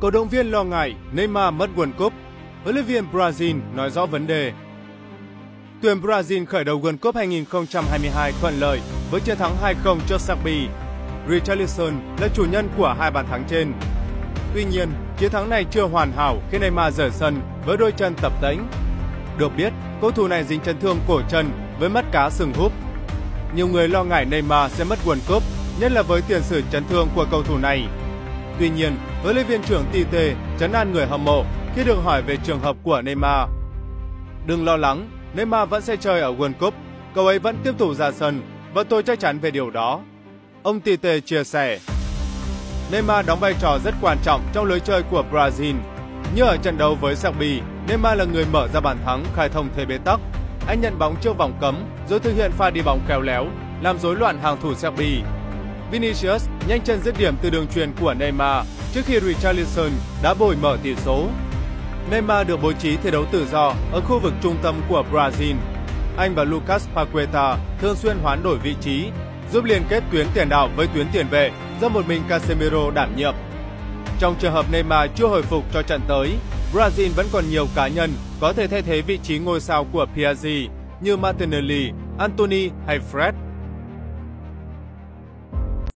Cổ động viên lo ngại Neymar mất World Cup, huấn luyện viên Brazil nói rõ vấn đề. Tuyển Brazil khởi đầu World Cup 2022 thuận lợi với chiến thắng 2-0 trước Serbia. Richarlison là chủ nhân của hai bàn thắng trên. Tuy nhiên, chiến thắng này chưa hoàn hảo khi Neymar rời sân với đôi chân tập tễnh. Được biết, cầu thủ này dính chấn thương cổ chân với mắt cá sừng húp. Nhiều người lo ngại Neymar sẽ mất World Cup, nhất là với tiền sử chấn thương của cầu thủ này. Tuy nhiên, huấn luyện viên trưởng Tite trấn an người hâm mộ khi được hỏi về trường hợp của Neymar. Đừng lo lắng, Neymar vẫn sẽ chơi ở World Cup, cậu ấy vẫn tiếp tục ra sân và tôi chắc chắn về điều đó, ông Tite chia sẻ. Neymar đóng vai trò rất quan trọng trong lối chơi của Brazil. Như ở trận đấu với Serbia, Neymar là người mở ra bàn thắng khai thông thế bế tắc. Anh nhận bóng trước vòng cấm rồi thực hiện pha đi bóng khéo léo, làm rối loạn hàng thủ Serbia. Vinicius nhanh chân dứt điểm từ đường chuyền của Neymar trước khi Richarlison đã bồi mở tỷ số. Neymar được bố trí thi đấu tự do ở khu vực trung tâm của Brazil. Anh và Lucas Paqueta thường xuyên hoán đổi vị trí, giúp liên kết tuyến tiền đạo với tuyến tiền vệ do một mình Casemiro đảm nhiệm. Trong trường hợp Neymar chưa hồi phục cho trận tới, Brazil vẫn còn nhiều cá nhân có thể thay thế vị trí ngôi sao của PSG như Martinelli, Antony hay Fred.